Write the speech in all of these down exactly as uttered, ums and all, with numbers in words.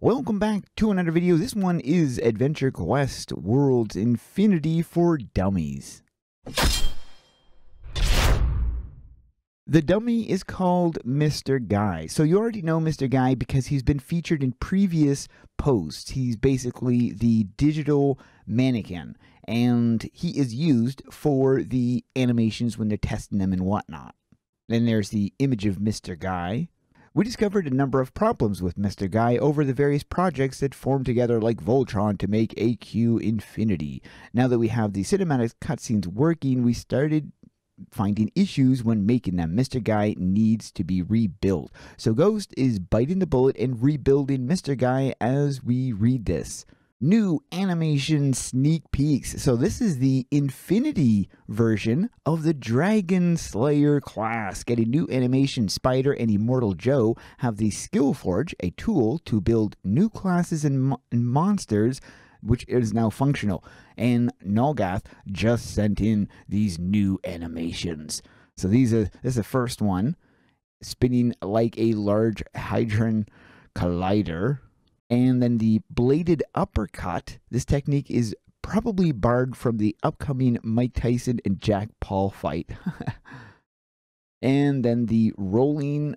Welcome back to another video. This one is Adventure Quest Worlds Infinity for Dummies. The dummy is called Mister Guy. So you already know Mister Guy because he's been featured in previous posts. He's basically the digital mannequin, and he is used for the animations when they're testing them and whatnot. Then there's the image of Mister Guy. We discovered a number of problems with Mister Guy over the various projects that formed together like Voltron to make A Q Infinity. Now that we have the cinematic cutscenes working, we started finding issues when making them. Mister Guy needs to be rebuilt. So Ghost is biting the bullet and rebuilding Mister Guy as we read this. New animation sneak peeks. So this is the Infinity version of the Dragon Slayer class. Getting new animation. Spider and Immortal Joe have the Skill Forge, a tool to build new classes and, mo and monsters, which is now functional. And Nalgath just sent in these new animations. So these are this is the first one, spinning like a large Hydron Collider. And then the bladed uppercut. This technique is probably barred from the upcoming Mike Tyson and Jack Paul fight. And then the rolling.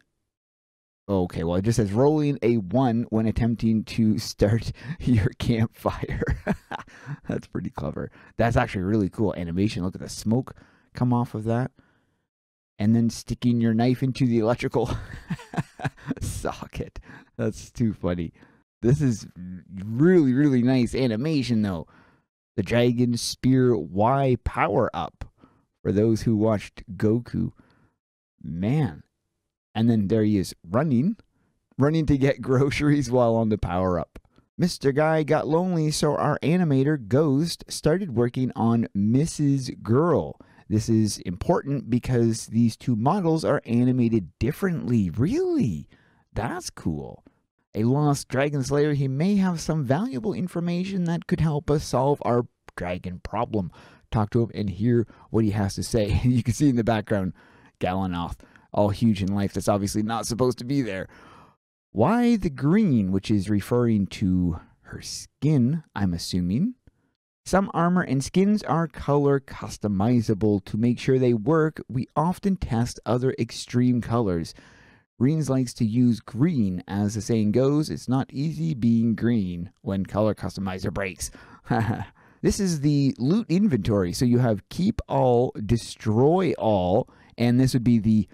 Okay, well, it just says rolling a one when attempting to start your campfire. That's pretty clever. That's actually really cool animation. Look at the smoke come off of that. And then sticking your knife into the electrical socket. That's too funny. This is really, really nice animation, though. The Dragon Spear Y power-up for those who watched Goku. Man. And then there he is, running. Running to get groceries while on the power-up. Mister Guy got lonely, so our animator, Ghost, started working on Missus Girl. This is important because these two models are animated differently. Really? That's cool. A lost Dragon Slayer, he may have some valuable information that could help us solve our dragon problem. Talk to him and hear what he has to say. You can see in the background, Galanoth, all huge in life. That's obviously not supposed to be there. Why the green, which is referring to her skin, I'm assuming. Some armor and skins are color customizable. To make sure they work, we often test other extreme colors. Reens likes to use green. As the saying goes, it's not easy being green when color customizer breaks. This is the loot inventory. So you have keep all, destroy all, and this would be the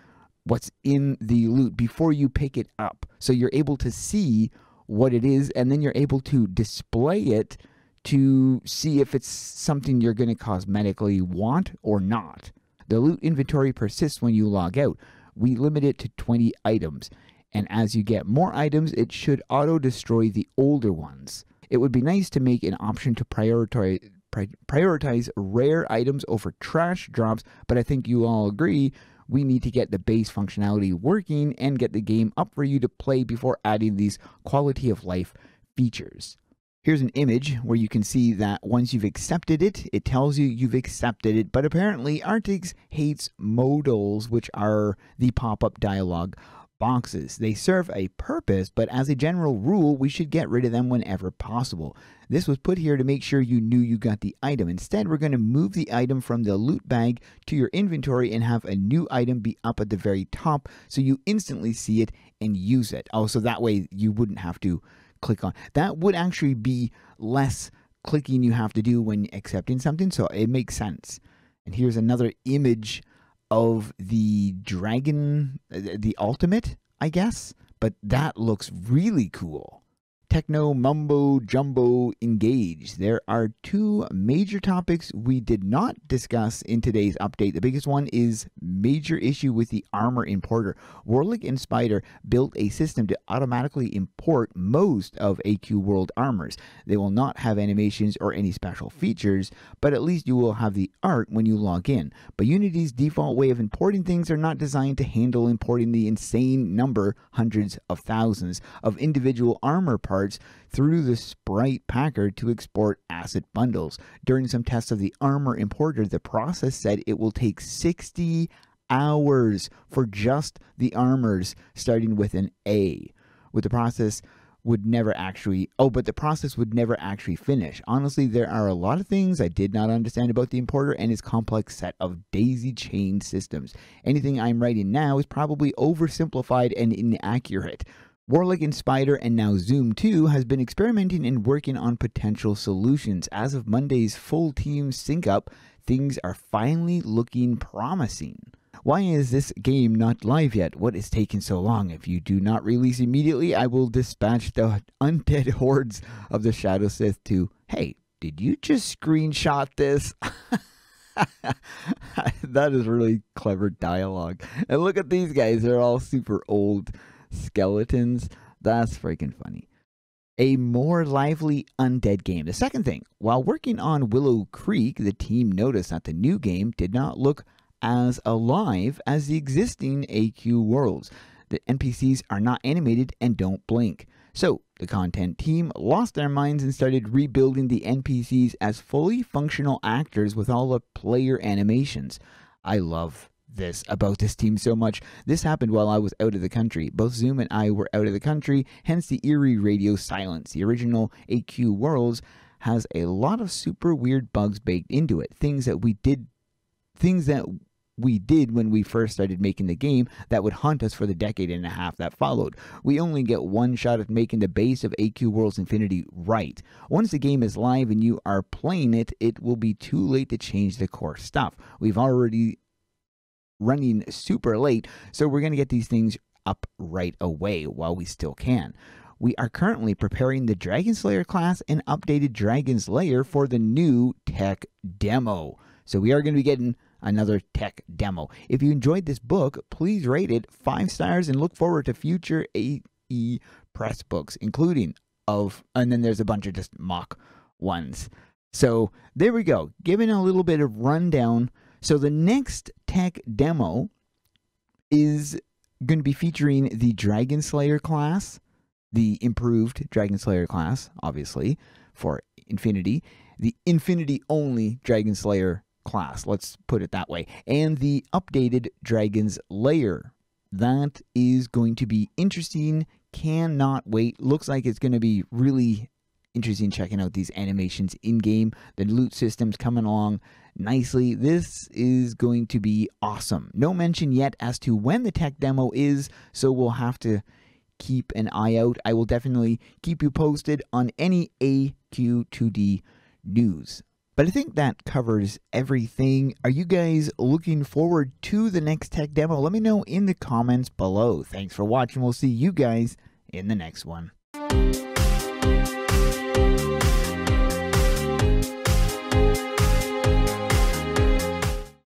what's in the loot before you pick it up. So you're able to see what it is, and then you're able to display it to see if it's something you're going to cosmetically want or not. The loot inventory persists when you log out. We limit it to twenty items, and as you get more items, it should auto-destroy the older ones. It would be nice to make an option to prioritize, pri prioritize rare items over trash drops, but I think you all agree we need to get the base functionality working and get the game up for you to play before adding these quality of life features. Here's an image where you can see that once you've accepted it, it tells you you've accepted it, but apparently Artix hates modals, which are the pop-up dialogue boxes. They serve a purpose, but as a general rule, we should get rid of them whenever possible. This was put here to make sure you knew you got the item. Instead, we're going to move the item from the loot bag to your inventory and have a new item be up at the very top so you instantly see it and use it. Oh, so that way you wouldn't have to click on. That would actually be less clicking you have to do when accepting something, so it makes sense. And here's another image of the dragon, the ultimate, I guess, but that looks really cool. Techno Mumbo Jumbo Engage. There are two major topics we did not discuss in today's update. The biggest one is major issue with the armor importer. Warlick and Spider built a system to automatically import most of A Q World armors. They will not have animations or any special features, but at least you will have the art when you log in. But Unity's default way of importing things are not designed to handle importing the insane number, hundreds of thousands, of individual armor parts through the sprite packer to export asset bundles. During some tests of the armor importer, the process said it will take sixty hours for just the armors, starting with an A. With the process would never actually, oh, but the process would never actually finish. Honestly, there are a lot of things I did not understand about the importer and its complex set of daisy chain systems. Anything I'm writing now is probably oversimplified and inaccurate. Warlick and Spider and now Zoom two has been experimenting and working on potential solutions. As of Monday's full team sync up, things are finally looking promising. Why is this game not live yet? What is taking so long? If you do not release immediately, I will dispatch the undead hordes of the Shadow Sith to... Hey, did you just screenshot this? That is really clever dialogue. And look at these guys. They're all super old skeletons. That's freaking funny. A more lively undead game. The second thing. While working on Willow Creek, the team noticed that the new game did not look as alive as the existing A Q worlds. The N P Cs are not animated and don't blink. So the content team lost their minds and started rebuilding the N P Cs as fully functional actors with all the player animations. I love this about this team so much. This happened while I was out of the country. Both Zoom and I were out of the country, hence the eerie radio silence. The original A Q worlds has a lot of super weird bugs baked into it. Things that we did things that we did when we first started making the game that would haunt us for the decade and a half that followed. We only get one shot at making the base of A Q Worlds Infinity right. Once the game is live and you are playing it, it will be too late to change the core stuff. We've already running super late, so we're going to get these things up right away while we still can. We are currently preparing the Dragon Slayer class and updated Dragon Slayer for the new tech demo. So we are going to be getting another tech demo. If you enjoyed this book, please rate it five stars and look forward to future A E Press books, including of, and then there's a bunch of just mock ones. So there we go, giving a little bit of rundown. So the next tech demo is going to be featuring the Dragon Slayer class, the improved Dragon Slayer class, obviously, for Infinity, the Infinity only Dragon Slayer class, let's put it that way, and the updated Dragon's Lair. That is going to be interesting. Cannot wait. Looks like it's going to be really interesting checking out these animations in game. The loot system's coming along nicely. This is going to be awesome. No mention yet as to when the tech demo is, so we'll have to keep an eye out. I will definitely keep you posted on any A Q two D news. But I think that covers everything. Are you guys looking forward to the next tech demo? Let me know in the comments below. Thanks for watching. We'll see you guys in the next one.